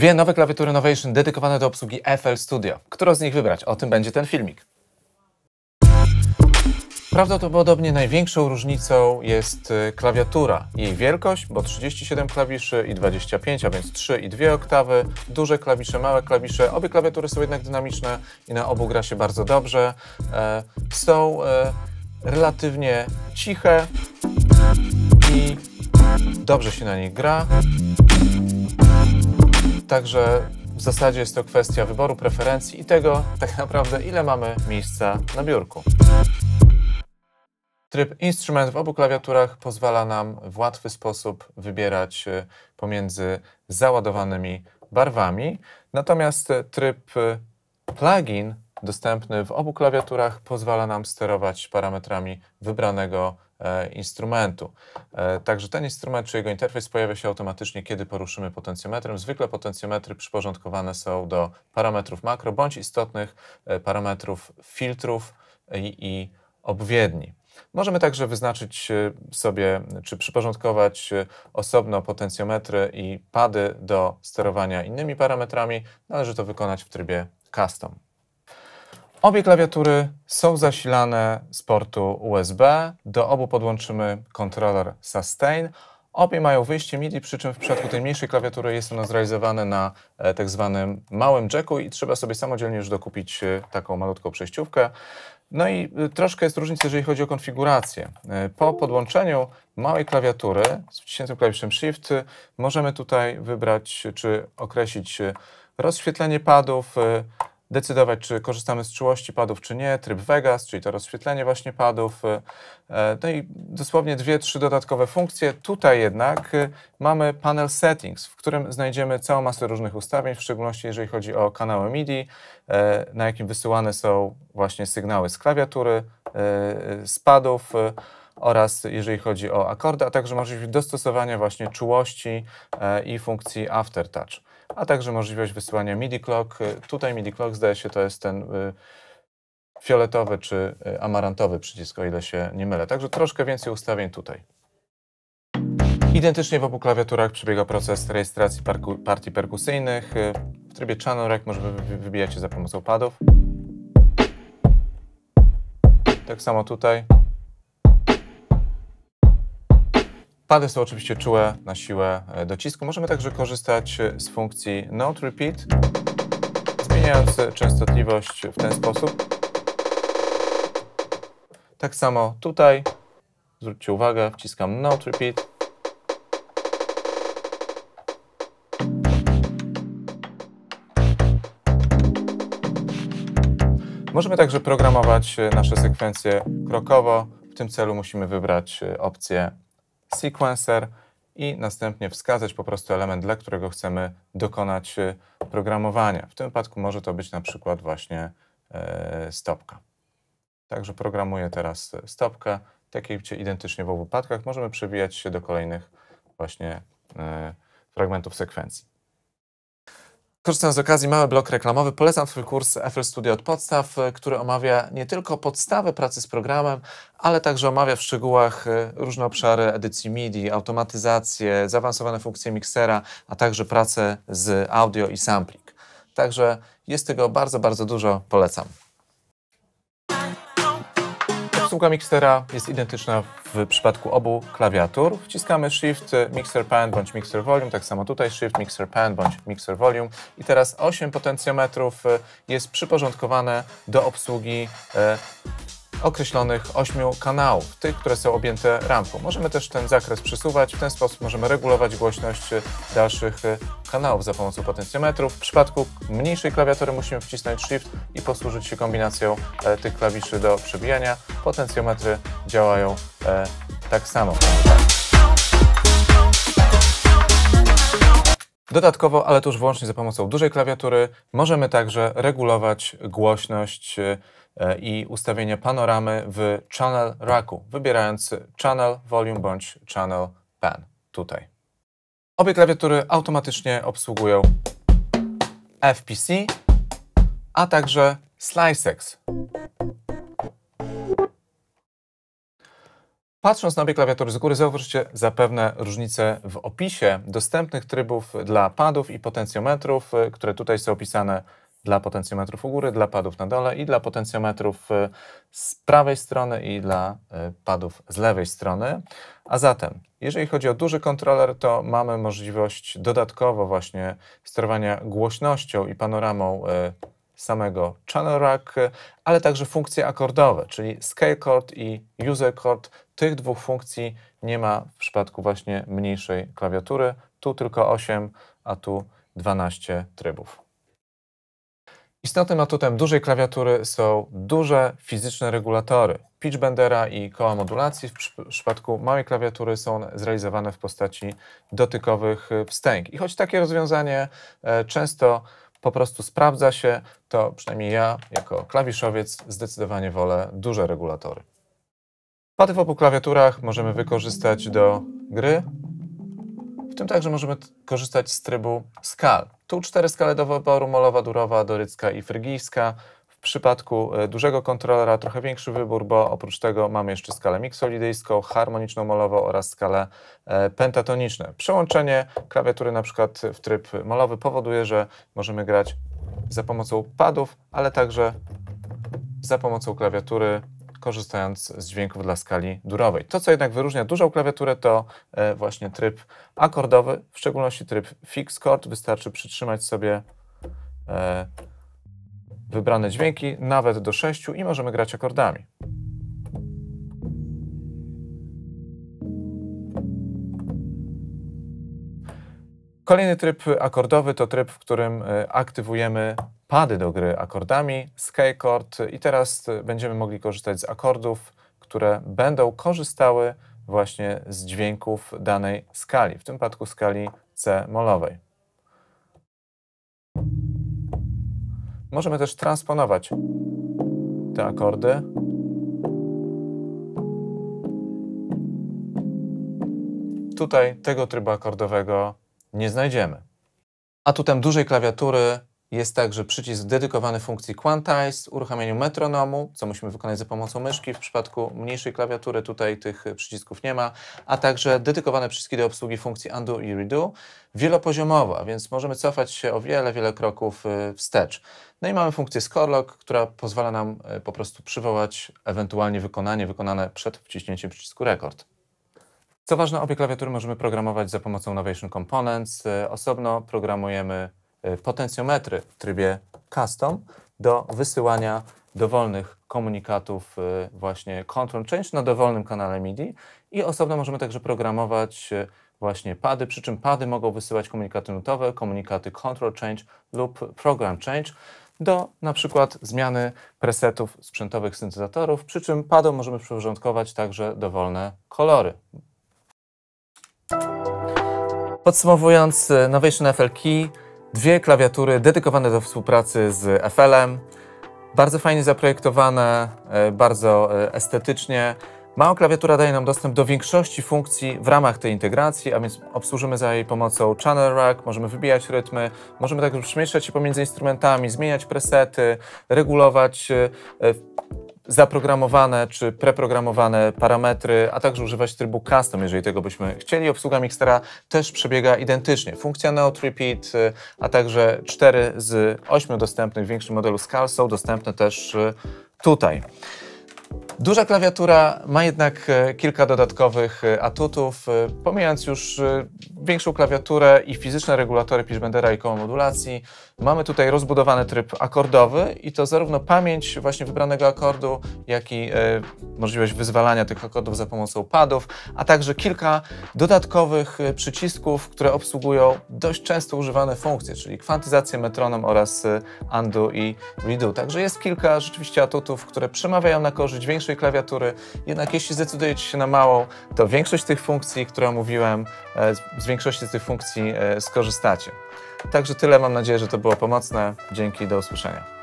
Dwie nowe klawiatury Novation dedykowane do obsługi FL Studio. Którą z nich wybrać? O tym będzie ten filmik. Prawdopodobnie największą różnicą jest klawiatura. Jej wielkość, bo 37 klawiszy i 25, a więc 3 i 2 oktawy. Duże klawisze, małe klawisze. Obie klawiatury są jednak dynamiczne i na obu gra się bardzo dobrze. Są relatywnie ciche i dobrze się na nich gra. Także w zasadzie jest to kwestia wyboru preferencji i tego tak naprawdę, ile mamy miejsca na biurku. Tryb Instrument w obu klawiaturach pozwala nam w łatwy sposób wybierać pomiędzy załadowanymi barwami, natomiast tryb Plugin dostępny w obu klawiaturach pozwala nam sterować parametrami wybranego instrumentu. Także ten instrument czy jego interfejs pojawia się automatycznie, kiedy poruszymy potencjometrem. Zwykle potencjometry przyporządkowane są do parametrów makro bądź istotnych parametrów filtrów i obwiedni. Możemy także wyznaczyć sobie, czy przyporządkować osobno potencjometry i pady do sterowania innymi parametrami. Należy to wykonać w trybie Custom. Obie klawiatury są zasilane z portu USB. Do obu podłączymy kontroler Sustain. Obie mają wyjście MIDI, przy czym w przypadku tej mniejszej klawiatury jest ono zrealizowane na tak zwanym małym jacku i trzeba sobie samodzielnie już dokupić taką malutką przejściówkę. No i troszkę jest różnica, jeżeli chodzi o konfigurację. Po podłączeniu małej klawiatury z wciśniętym klawiszem Shift możemy tutaj wybrać czy określić rozświetlenie padów, decydować, czy korzystamy z czułości padów, czy nie, tryb Vegas, czyli to rozświetlenie właśnie padów. No i dosłownie 2-3 dodatkowe funkcje. Tutaj jednak mamy panel settings, w którym znajdziemy całą masę różnych ustawień, w szczególności jeżeli chodzi o kanały MIDI, na jakim wysyłane są właśnie sygnały z klawiatury, z padów, oraz jeżeli chodzi o akordy, a także możliwość dostosowania właśnie czułości i funkcji aftertouch, a także możliwość wysyłania MIDI clock. Tutaj MIDI clock, zdaje się, to jest ten fioletowy czy amarantowy przycisk, o ile się nie mylę. Także troszkę więcej ustawień tutaj. Identycznie w obu klawiaturach przebiega proces rejestracji partii perkusyjnych. W trybie Channel Rack możemy wybijać się za pomocą padów. Tak samo tutaj. Pady są oczywiście czułe na siłę docisku. Możemy także korzystać z funkcji Note Repeat, zmieniając częstotliwość w ten sposób. Tak samo tutaj, zwróćcie uwagę, wciskam Note Repeat. Możemy także programować nasze sekwencje krokowo. W tym celu musimy wybrać opcję Sequencer i następnie wskazać po prostu element, dla którego chcemy dokonać programowania. W tym wypadku może to być na przykład właśnie stopka. Także programuję teraz stopkę. Tak jak identycznie w obu wypadkach możemy przewijać się do kolejnych właśnie fragmentów sekwencji. Korzystając z okazji, mały blok reklamowy. Polecam swój kurs FL Studio od podstaw, który omawia nie tylko podstawę pracy z programem, ale także omawia w szczegółach różne obszary edycji MIDI, automatyzację, zaawansowane funkcje miksera, a także pracę z audio i sampling. Także jest tego bardzo dużo. Polecam. Obsługa miksera jest identyczna w przypadku obu klawiatur. Wciskamy Shift, Mixer Pan bądź Mixer Volume, tak samo tutaj Shift, Mixer Pan bądź Mixer Volume. I teraz 8 potencjometrów jest przyporządkowane do obsługi określonych 8 kanałów, tych, które są objęte ramką. Możemy też ten zakres przesuwać, w ten sposób możemy regulować głośność dalszych kanałów za pomocą potencjometrów. W przypadku mniejszej klawiatury musimy wcisnąć Shift i posłużyć się kombinacją tych klawiszy do przebijania. Potencjometry działają tak samo. Dodatkowo, ale to już wyłącznie za pomocą dużej klawiatury, możemy także regulować głośność i ustawienie panoramy w Channel Racku, wybierając Channel Volume bądź Channel Pan tutaj. Obie klawiatury automatycznie obsługują FPC, a także SliceX. Patrząc na obie klawiatury z góry, zauważycie zapewne różnice w opisie dostępnych trybów dla padów i potencjometrów, które tutaj są opisane dla potencjometrów u góry, dla padów na dole i dla potencjometrów z prawej strony i dla padów z lewej strony. A zatem, jeżeli chodzi o duży kontroler, to mamy możliwość dodatkowo właśnie sterowania głośnością i panoramą samego channel rack, ale także funkcje akordowe, czyli scale chord i user chord. Tych dwóch funkcji nie ma w przypadku właśnie mniejszej klawiatury. Tu tylko 8, a tu 12 trybów. Istotnym atutem dużej klawiatury są duże fizyczne regulatory pitch bendera i koła modulacji. W przypadku małej klawiatury są one zrealizowane w postaci dotykowych wstęg. I choć takie rozwiązanie często po prostu sprawdza się, to przynajmniej ja jako klawiszowiec zdecydowanie wolę duże regulatory. Pady w obu klawiaturach możemy wykorzystać do gry, w tym także możemy korzystać z trybu skal. Tu 4 skale do wyboru, molowa, durowa, dorycka i frygijska. W przypadku dużego kontrolera trochę większy wybór, bo oprócz tego mamy jeszcze skalę miksolidyjską, harmoniczną molową oraz skalę pentatoniczne. Przełączenie klawiatury na przykład w tryb molowy powoduje, że możemy grać za pomocą padów, ale także za pomocą klawiatury, korzystając z dźwięków dla skali durowej. To, co jednak wyróżnia dużą klawiaturę, to właśnie tryb akordowy, w szczególności tryb fix chord. Wystarczy przytrzymać sobie wybrane dźwięki, nawet do 6 i możemy grać akordami. Kolejny tryb akordowy to tryb, w którym aktywujemy pady do gry akordami, scale chord i teraz będziemy mogli korzystać z akordów, które będą korzystały właśnie z dźwięków danej skali, w tym przypadku skali C molowej. Możemy też transponować te akordy. Tutaj tego trybu akordowego nie znajdziemy. Atutem dużej klawiatury jest także przycisk dedykowany funkcji Quantize, uruchamianiu metronomu, co musimy wykonać za pomocą myszki. W przypadku mniejszej klawiatury tutaj tych przycisków nie ma, a także dedykowane przyciski do obsługi funkcji Undo i Redo, wielopoziomowa, więc możemy cofać się o wiele, wiele kroków wstecz. No i mamy funkcję Score Log, która pozwala nam po prostu przywołać ewentualnie wykonanie wykonane przed wciśnięciem przycisku Rekord. Co ważne, obie klawiatury możemy programować za pomocą Novation Components. Osobno programujemy potencjometry w trybie Custom do wysyłania dowolnych komunikatów właśnie Control Change na dowolnym kanale MIDI i osobno możemy także programować właśnie pady, przy czym pady mogą wysyłać komunikaty nutowe, komunikaty Control Change lub Program Change do na przykład zmiany presetów sprzętowych syntezatorów, przy czym padom możemy przyporządkować także dowolne kolory. Podsumowując, Novation FLkey, dwie klawiatury dedykowane do współpracy z FL-em. Bardzo fajnie zaprojektowane, bardzo estetycznie. Mała klawiatura daje nam dostęp do większości funkcji w ramach tej integracji, a więc obsłużymy za jej pomocą channel rack, możemy wybijać rytmy, możemy także przemieszczać się pomiędzy instrumentami, zmieniać presety, regulować zaprogramowane czy preprogramowane parametry, a także używać trybu custom, jeżeli tego byśmy chcieli. Obsługa mixtera też przebiega identycznie. Funkcja Note Repeat, a także 4 z 8 dostępnych w większym modelu skal są dostępne też tutaj. Duża klawiatura ma jednak kilka dodatkowych atutów, pomijając już większą klawiaturę i fizyczne regulatory pitch bendera i koło modulacji. Mamy tutaj rozbudowany tryb akordowy i to zarówno pamięć właśnie wybranego akordu, jak i możliwość wyzwalania tych akordów za pomocą padów, a także kilka dodatkowych przycisków, które obsługują dość często używane funkcje, czyli kwantyzację, metronom oraz undo i redo. Także jest kilka rzeczywiście atutów, które przemawiają na korzyść większej klawiatury, jednak jeśli zdecydujecie się na małą, to większość tych funkcji, które omówiłem, z większości z tych funkcji skorzystacie. Także tyle, mam nadzieję, że to było pomocne. Dzięki, do usłyszenia.